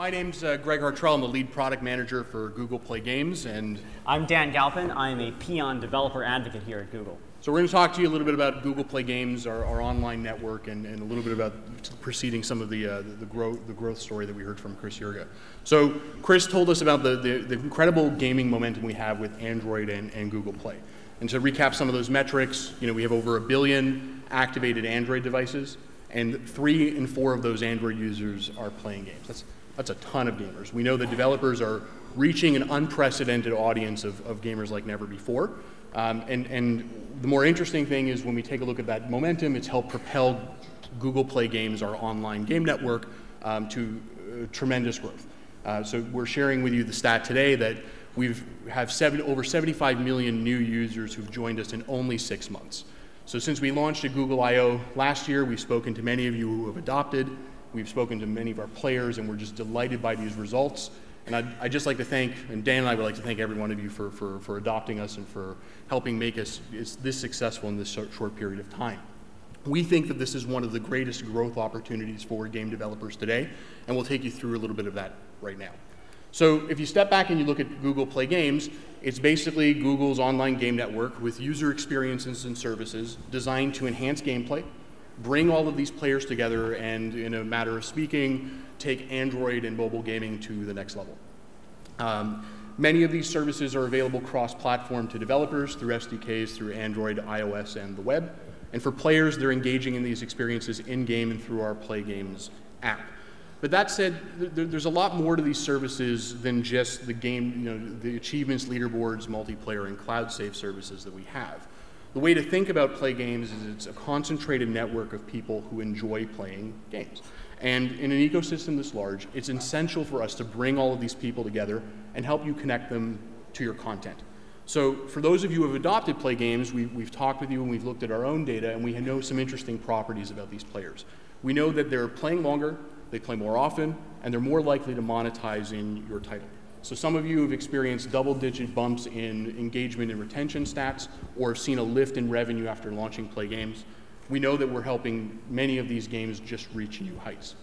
My name's Greg Hartrell. I'm the lead product manager for Google Play Games, and I'm Dan Galpin. I'm a peon developer advocate here at Google. So we're going to talk to you a little bit about Google Play Games, our online network, and a little bit about preceding some of the growth story that we heard from Chris Yerga. So Chris told us about the incredible gaming momentum we have with Android and Google Play. And to recap some of those metrics, you know, we have over 1 billion activated Android devices, and 3 in 4 of those Android users are playing games. That's a ton of gamers. We know that developers are reaching an unprecedented audience of gamers like never before. And the more interesting thing is when we take a look at that momentum, it's helped propel Google Play Games, our online game network, to tremendous growth. So we're sharing with you the stat today that we have over 75 million new users who've joined us in only 6 months. So since we launched at Google I/O last year, we've spoken to many of you who have adopted. We've spoken to many of our players, and we're just delighted by these results. And I'd just like to thank, and Dan and I would like to thank every one of you for adopting us and for helping make us this successful in this short period of time. We think that this is one of the greatest growth opportunities for game developers today, and we'll take you through a little bit of that right now. So if you step back and you look at Google Play Games, it's basically Google's online game network with user experiences and services designed to enhance gameplay, bring all of these players together, and in a matter of speaking, take Android and mobile gaming to the next level. Many of these services are available cross-platform to developers through SDKs, through Android, iOS, and the web. And for players, they're engaging in these experiences in-game and through our Play Games app. But that said, there's a lot more to these services than just the game, you know, the achievements, leaderboards, multiplayer, and cloud-safe services that we have. The way to think about Play Games is it's a concentrated network of people who enjoy playing games. And in an ecosystem this large, it's essential for us to bring all of these people together and help you connect them to your content. So for those of you who have adopted Play Games, we've talked with you and we've looked at our own data, and we know some interesting properties about these players. We know that they're playing longer, they play more often, and they're more likely to monetize in your title. So some of you have experienced double-digit bumps in engagement and retention stats, or have seen a lift in revenue after launching Play Games. We know that we're helping many of these games just reach new heights.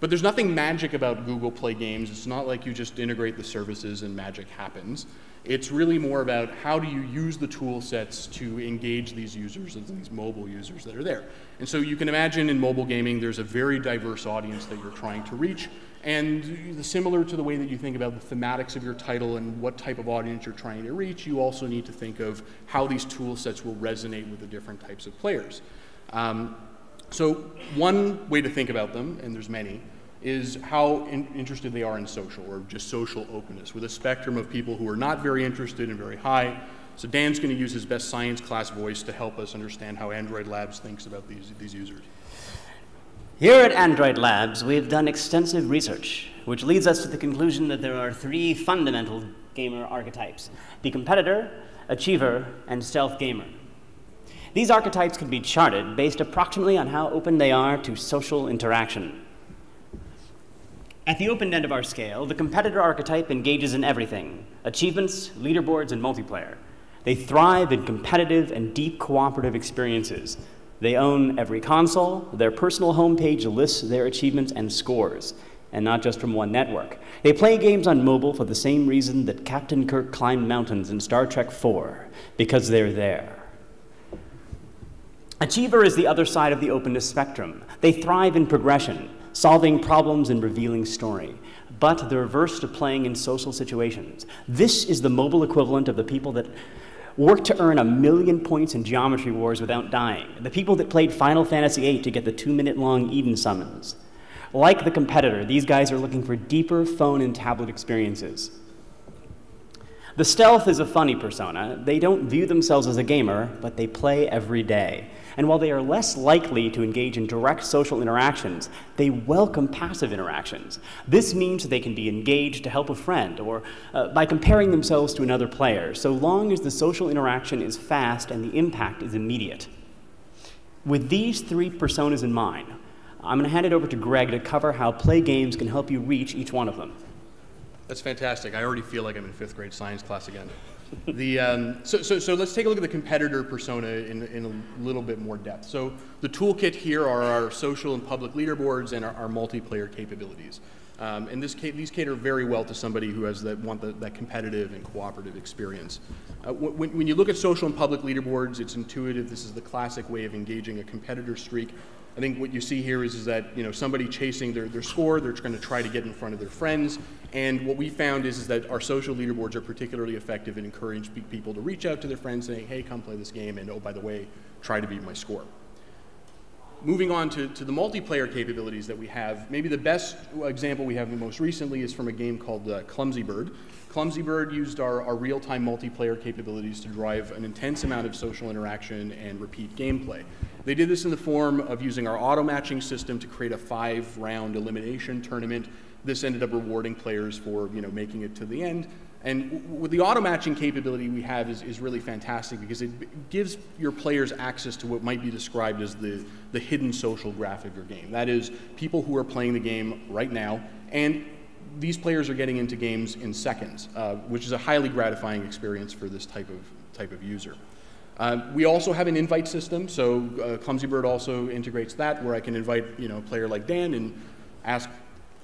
But there's nothing magic about Google Play Games. It's not like you just integrate the services and magic happens. It's really more about how do you use the tool sets to engage these users, these mobile users that are there. And so you can imagine in mobile gaming, there's a very diverse audience that you're trying to reach. And similar to the way that you think about the thematics of your title and what type of audience you're trying to reach, you also need to think of how these tool sets will resonate with the different types of players. So one way to think about them, and there's many, is how interested they are in social, or just social openness, with a spectrum of people who are not very interested and very high. So Dan's going to use his best science class voice to help us understand how Android Labs thinks about these users. Here at Android Labs, we've done extensive research, which leads us to the conclusion that there are 3 fundamental gamer archetypes: the competitor, achiever, and stealth gamer. These archetypes can be charted based approximately on how open they are to social interaction. At the open end of our scale, the competitor archetype engages in everything: achievements, leaderboards, and multiplayer. They thrive in competitive and deep cooperative experiences. They own every console. Their personal homepage lists their achievements and scores, and not just from one network. They play games on mobile for the same reason that Captain Kirk climbed mountains in Star Trek IV, because they're there. Achiever is the other side of the openness spectrum. They thrive in progression, solving problems and revealing story, but they're averse to playing in social situations. This is the mobile equivalent of the people that worked to earn 1 million points in Geometry Wars without dying, the people that played Final Fantasy VIII to get the 2-minute-long Eden summons. Like the competitor, these guys are looking for deeper phone and tablet experiences. The stealth is a funny persona. They don't view themselves as a gamer, but they play every day. And while they are less likely to engage in direct social interactions, they welcome passive interactions. This means they can be engaged to help a friend, or by comparing themselves to another player, so long as the social interaction is fast and the impact is immediate. With these 3 personas in mind, I'm going to hand it over to Greg to cover how Play Games can help you reach each one of them. That's fantastic. I already feel like I'm in 5th grade science class again. So let's take a look at the competitor persona in a little bit more depth. So the toolkit here are our social and public leaderboards and our multiplayer capabilities. And these cater very well to somebody who has that competitive and cooperative experience. When you look at social and public leaderboards, it's intuitive. This is the classic way of engaging a competitor streak. I think what you see here is that, you know, somebody chasing their score, they're going to try to get in front of their friends. And what we found is that our social leaderboards are particularly effective and encourage people to reach out to their friends saying, hey, come play this game, and oh, by the way, try to beat my score. Moving on to the multiplayer capabilities that we have, maybe the best example we have most recently is from a game called Clumsy Bird. Clumsy Bird used our real-time multiplayer capabilities to drive an intense amount of social interaction and repeat gameplay. They did this in the form of using our auto-matching system to create a 5-round elimination tournament. This ended up rewarding players for, you know, making it to the end. And with the auto-matching capability we have is really fantastic because it gives your players access to what might be described as the hidden social graph of your game. That is, people who are playing the game right now, and these players are getting into games in seconds, which is a highly gratifying experience for this type of user. We also have an invite system, so Clumsy Bird also integrates that, where I can invite, you know, a player like Dan and ask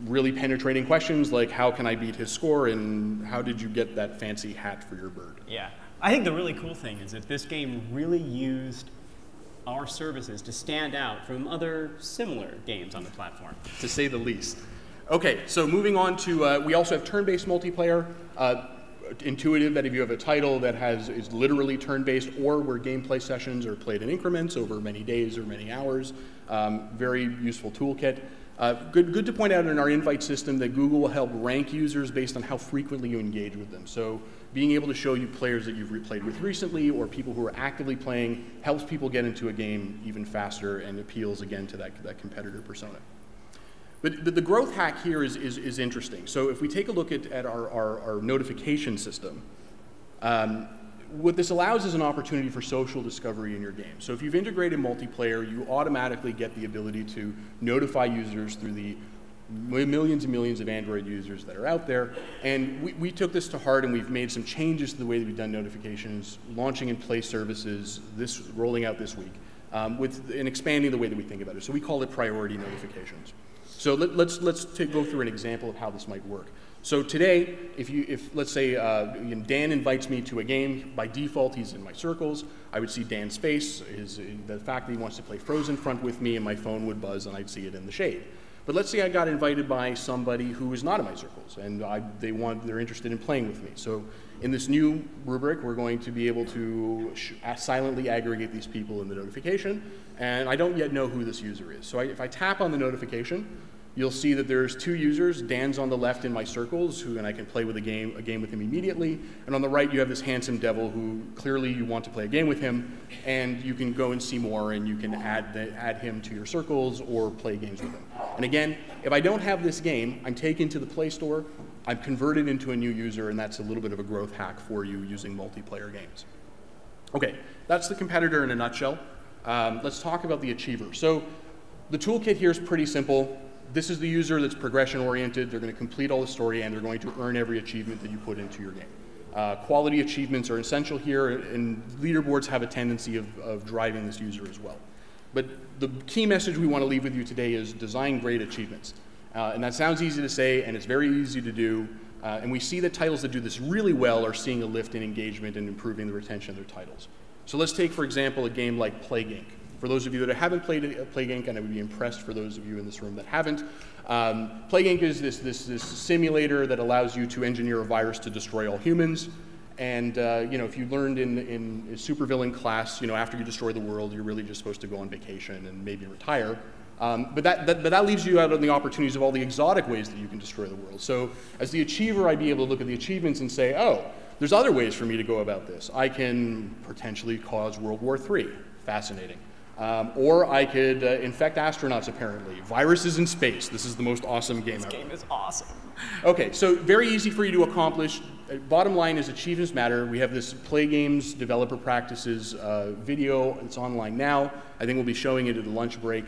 really penetrating questions like, how can I beat his score, and how did you get that fancy hat for your bird? Yeah. I think the really cool thing is that this game really used our services to stand out from other similar games on the platform, to say the least. Okay, so moving on to, we also have turn-based multiplayer. Intuitive that if you have a title that is literally turn-based, or where gameplay sessions are played in increments over many days or many hours, very useful toolkit. Good to point out in our invite system that Google will help rank users based on how frequently you engage with them. So being able to show you players that you've replayed with recently or people who are actively playing helps people get into a game even faster and appeals again to that competitor persona. But the growth hack here is interesting. So if we take a look at our notification system, what this allows is an opportunity for social discovery in your game. So if you've integrated multiplayer, you automatically get the ability to notify users through the millions and millions of Android users that are out there. And we took this to heart, and we've made some changes to the way that we've done notifications, launching in-play services, rolling out this week, and expanding the way that we think about it. So we call it priority notifications. So let's go through an example of how this might work. So today, if let's say Dan invites me to a game, by default he's in my circles. I would see Dan's face, the fact that he wants to play Frozen Front with me, and my phone would buzz and I'd see it in the shade. But let's say I got invited by somebody who is not in my circles, and they're interested in playing with me. So in this new rubric, we're going to be able to silently aggregate these people in the notification, and I don't yet know who this user is. So if I tap on the notification, you'll see that there's two users. Dan's on the left in my circles, and I can play with a game with him immediately. And on the right, you have this handsome devil who clearly you want to play a game with him, and you can go and see more, and you can add him to your circles or play games with him. And again, if I don't have this game, I'm taken to the Play Store, I'm converted into a new user, and that's a little bit of a growth hack for you using multiplayer games. Okay, that's the competitor in a nutshell. Let's talk about the achiever. So the toolkit here is pretty simple. This is the user that's progression-oriented. They're going to complete all the story, and they're going to earn every achievement that you put into your game. Quality achievements are essential here, and leaderboards have a tendency of driving this user as well. But the key message we want to leave with you today is design great achievements. And that sounds easy to say, and it's very easy to do. And we see that titles that do this really well are seeing a lift in engagement and improving the retention of their titles. So let's take, for example, a game like Plague Inc. For those of you that haven't played Plague Inc., and I would be impressed for those of you in this room that haven't, Plague Inc. is this simulator that allows you to engineer a virus to destroy all humans. And you know, if you learned in a supervillain class, you know, after you destroy the world, you're really just supposed to go on vacation and maybe retire. But that leaves you out on the opportunities of all the exotic ways that you can destroy the world. So as the achiever, I'd be able to look at the achievements and say, oh, there's other ways for me to go about this. I can potentially cause World War III. Fascinating. Or I could infect astronauts, apparently. Viruses in space. This is the most awesome game ever. This game is awesome. Okay, so very easy for you to accomplish. Bottom line is achievements matter. We have this Play Games Developer Practices video. It's online now. I think we'll be showing it at the lunch break.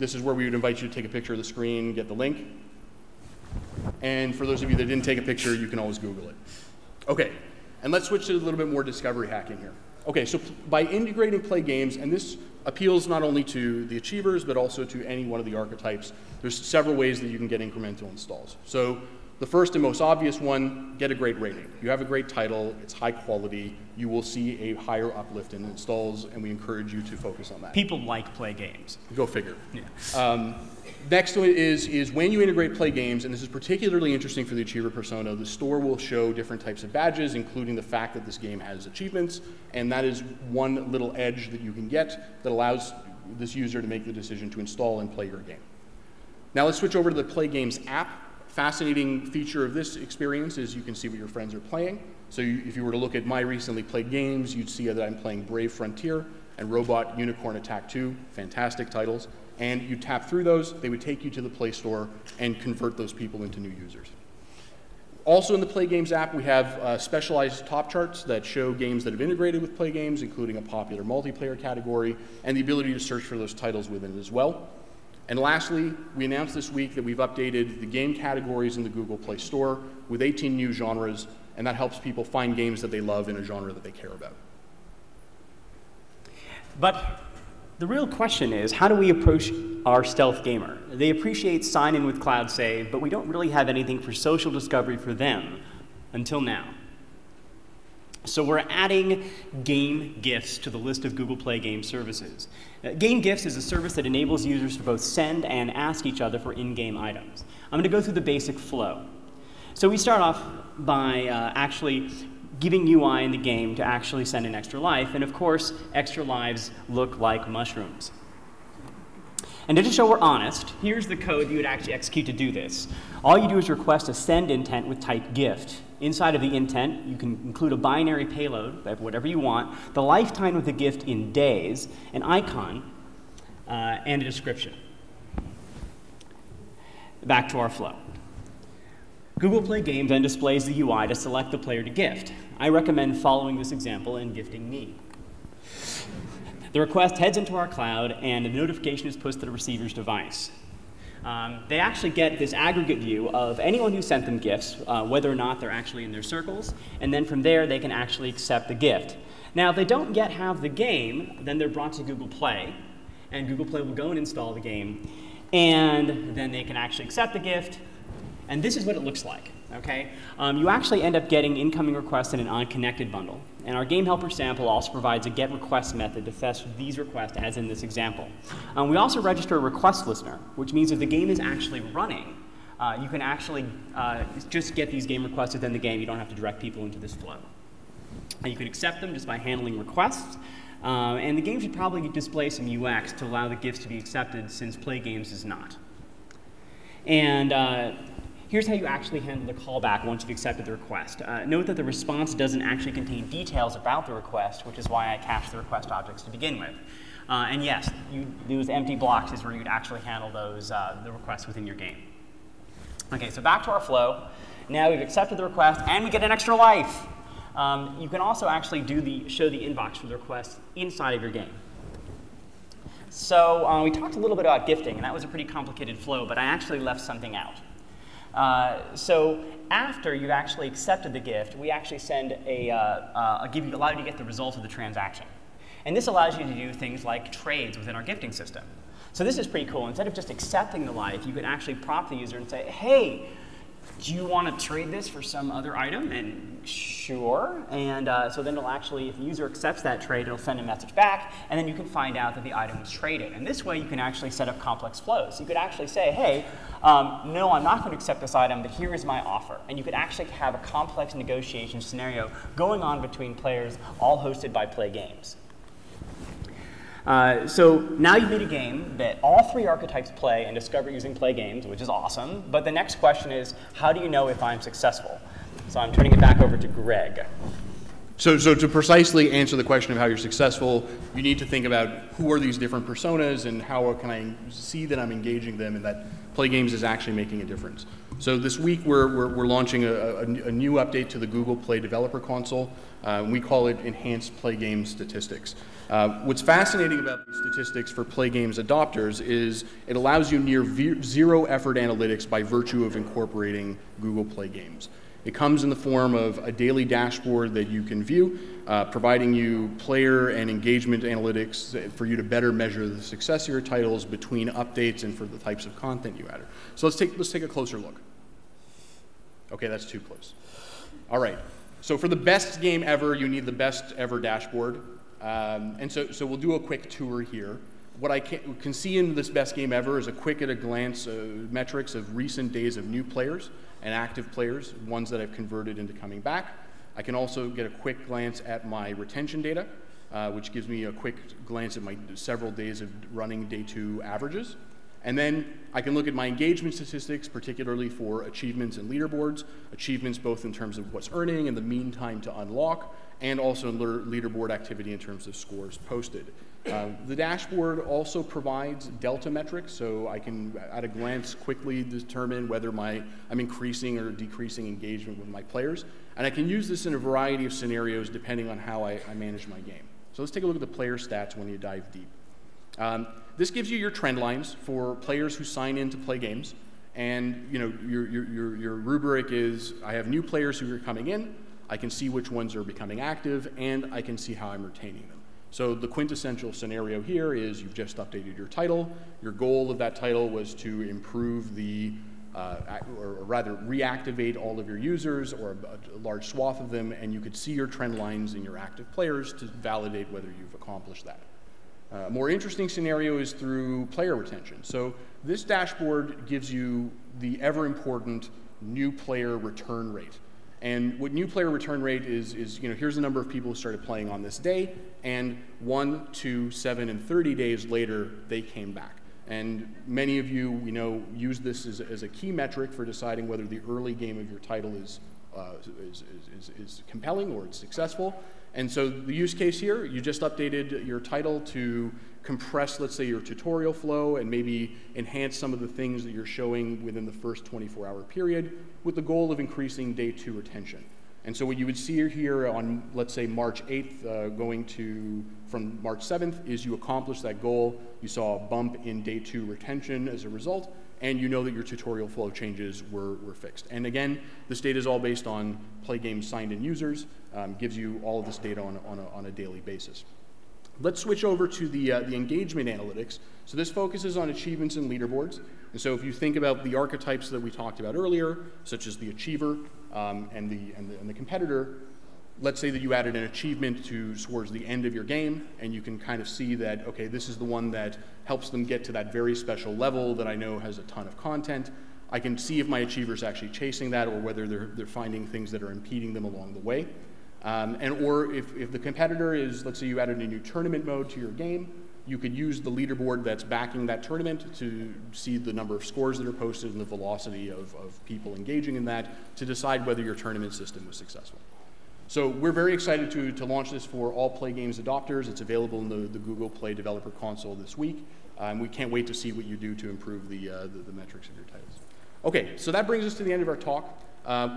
This is where we would invite you to take a picture of the screen, get the link. And for those of you that didn't take a picture, you can always Google it. Okay, and let's switch to a little bit more discovery hacking here. Okay, so by integrating play games, and this appeals not only to the achievers, but also to any one of the archetypes, there's several ways that you can get incremental installs. So the first and most obvious one, get a great rating. You have a great title, it's high quality, you will see a higher uplift in installs, and we encourage you to focus on that. People like play games. Go figure. Yeah. Next one is when you integrate play games, and this is particularly interesting for the achiever persona, the store will show different types of badges, including the fact that this game has achievements, and that is one little edge that you can get that allows this user to make the decision to install and play your game. Now let's switch over to the Play Games app. Fascinating feature of this experience is you can see what your friends are playing. So if you were to look at my recently played games, you'd see that I'm playing Brave Frontier and Robot Unicorn Attack 2, fantastic titles. And you tap through those, they would take you to the Play Store and convert those people into new users. Also in the Play Games app, we have specialized top charts that show games that have integrated with Play Games, including a popular multiplayer category, and the ability to search for those titles within it as well. And lastly, we announced this week that we've updated the game categories in the Google Play Store with 18 new genres, and that helps people find games that they love in a genre that they care about. But the real question is, how do we approach our stealth gamer? They appreciate sign-in with cloud save, but we don't really have anything for social discovery for them until now. So we're adding Game Gifts to the list of Google Play Game services. Game Gifts is a service that enables users to both send and ask each other for in-game items. I'm going to go through the basic flow. So we start off by actually giving UI in the game to actually send an extra life. And of course, extra lives look like mushrooms. And to show we're honest, here's the code you would actually execute to do this. All you do is request a send intent with type gift. Inside of the intent, you can include a binary payload, whatever you want, the lifetime of the gift in days, an icon, and a description. Back to our flow. Google Play Games then displays the UI to select the player to gift. I recommend following this example and gifting me. The request heads into our cloud, and a notification is pushed to the receiver's device. They actually get this aggregate view of anyone who sent them gifts, whether or not they're actually in their circles. And then from there, they can actually accept the gift. Now, if they don't yet have the game, then they're brought to Google Play. And Google Play will go and install the game. And then they can actually accept the gift. And this is what it looks like. Okay? You actually end up getting incoming requests in an unconnected bundle. And our Game Helper sample also provides a get request method to fetch these requests, as in this example. We also register a request listener, which means if the game is actually running, you can actually just get these game requests within the game. You don't have to direct people into this flow. And you can accept them just by handling requests. And the game should probably display some UX to allow the gifts to be accepted, since Play Games is not. And here's how you actually handle the callback once you've accepted the request. Note that the response doesn't actually contain details about the request, which is why I cached the request objects to begin with. And yes, those empty blocks is where you'd actually handle those the requests within your game. OK, so back to our flow. Now we've accepted the request, and we get an extra life. You can also actually show the inbox for the request inside of your game. So we talked a little bit about gifting, and that was a pretty complicated flow, but I actually left something out. So after you've actually accepted the gift, we actually send a allow you to get the result of the transaction. And this allows you to do things like trades within our gifting system. So this is pretty cool. Instead of just accepting the life, you can actually prompt the user and say, hey, do you want to trade this for some other item? And sure. And so then it'll actually, if the user accepts that trade, it'll send a message back. And then you can find out that the item was traded. And this way, you can actually set up complex flows. You could actually say, hey, no, I'm not going to accept this item, but here is my offer. And you could actually have a complex negotiation scenario going on between players, all hosted by Play Games. So now you've made a game that all three archetypes play and discover using Play Games, which is awesome. But the next question is, how do you know if I'm successful? So I'm turning it back over to Greg. So to precisely answer the question of how you're successful, you need to think about who are these different personas and how can I see that I'm engaging them and that Play Games is actually making a difference. So this week, we're launching a new update to the Google Play Developer Console. We call it Enhanced Play Game Statistics. What's fascinating about these statistics for Play Games adopters is it allows you near zero effort analytics by virtue of incorporating Google Play Games. It comes in the form of a daily dashboard that you can view, providing you player and engagement analytics for you to better measure the success of your titles between updates and for the types of content you add. So let's take a closer look. Okay, that's too close. All right, so for the best game ever, you need the best ever dashboard. And so we'll do a quick tour here. What I can see in this best game ever is a quick at a glance metrics of recent days of new players and active players, ones that I've converted into coming back. I can also get a quick glance at my retention data, which gives me a quick glance at my several days of running day 2 averages. And then I can look at my engagement statistics, particularly for achievements and leaderboards, achievements both in terms of what's earning and the mean time to unlock, and also leaderboard activity in terms of scores posted. The dashboard also provides delta metrics, so I can at a glance quickly determine whether I'm increasing or decreasing engagement with my players. And I can use this in a variety of scenarios depending on how I manage my game. So let's take a look at the player stats when you dive deep. This gives you your trend lines for players who sign in to play games. And you know, your rubric is, I have new players who are coming in, I can see which ones are becoming active, and I can see how I'm retaining them. So the quintessential scenario here is you've just updated your title. Your goal of that title was to improve the, or rather reactivate all of your users or a large swath of them, and you could see your trend lines in your active players to validate whether you've accomplished that. A more interesting scenario is through player retention. So this dashboard gives you the ever important new player return rate. And what new player return rate is you know, here's the number of people who started playing on this day, and 1, 2, 7, and 30 days later, they came back. And many of you know, use this as a key metric for deciding whether the early game of your title is compelling or it's successful. And so the use case here, you just updated your title to compress, let's say, your tutorial flow and maybe enhance some of the things that you're showing within the first 24-hour period with the goal of increasing day 2 retention. And so what you would see here on, let's say, March 8th going to from March 7th is you accomplished that goal. You saw a bump in day 2 retention as a result, and you know that your tutorial flow changes were fixed. And again, this data is all based on play games signed in users, gives you all of this data on a daily basis. Let's switch over to the engagement analytics. So this focuses on achievements and leaderboards. And so if you think about the archetypes that we talked about earlier, such as the achiever and the competitor, let's say that you added an achievement towards the end of your game, and you can kind of see that, okay, this is the one that helps them get to that very special level that I know has a ton of content. I can see if my achiever's actually chasing that or whether they're finding things that are impeding them along the way. Or if the competitor is, let's say you added a new tournament mode to your game, you could use the leaderboard that's backing that tournament to see the number of scores that are posted and the velocity of people engaging in that to decide whether your tournament system was successful. So we're very excited to launch this for all Play Games adopters. It's available in the Google Play Developer Console this week. We can't wait to see what you do to improve the metrics of your titles. Okay, so that brings us to the end of our talk.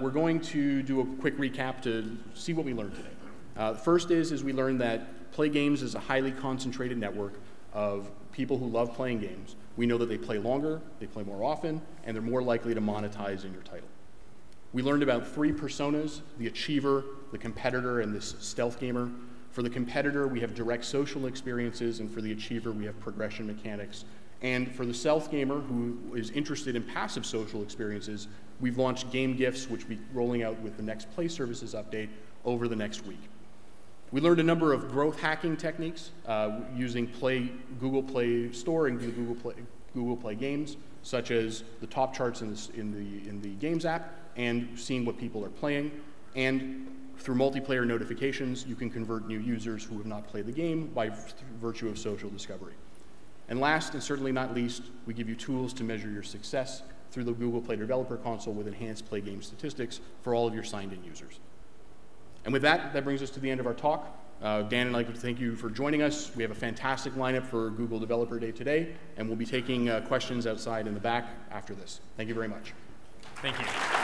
We're going to do a quick recap to see what we learned today. First is we learned that Play Games is a highly concentrated network of people who love playing games. We know that they play longer, they play more often, and they're more likely to monetize in your title. We learned about 3 personas, the achiever, the competitor, and this stealth gamer. For the competitor, we have direct social experiences, and for the achiever, we have progression mechanics. And for the stealth gamer, who is interested in passive social experiences, we've launched Game Gifts, which we'll be rolling out with the next Play Services update over the next week. We learned a number of growth hacking techniques using Google Play Store and Google Play Games, such as the top charts in the Games app, and seeing what people are playing. And through multiplayer notifications, you can convert new users who have not played the game by virtue of social discovery. And last, and certainly not least, we give you tools to measure your success through the Google Play Developer Console with Enhanced Play Game Statistics for all of your signed-in users. And with that, that brings us to the end of our talk. Dan and I would thank you for joining us. We have a fantastic lineup for Google Developer Day today, and we'll be taking questions outside in the back after this. Thank you very much. Thank you.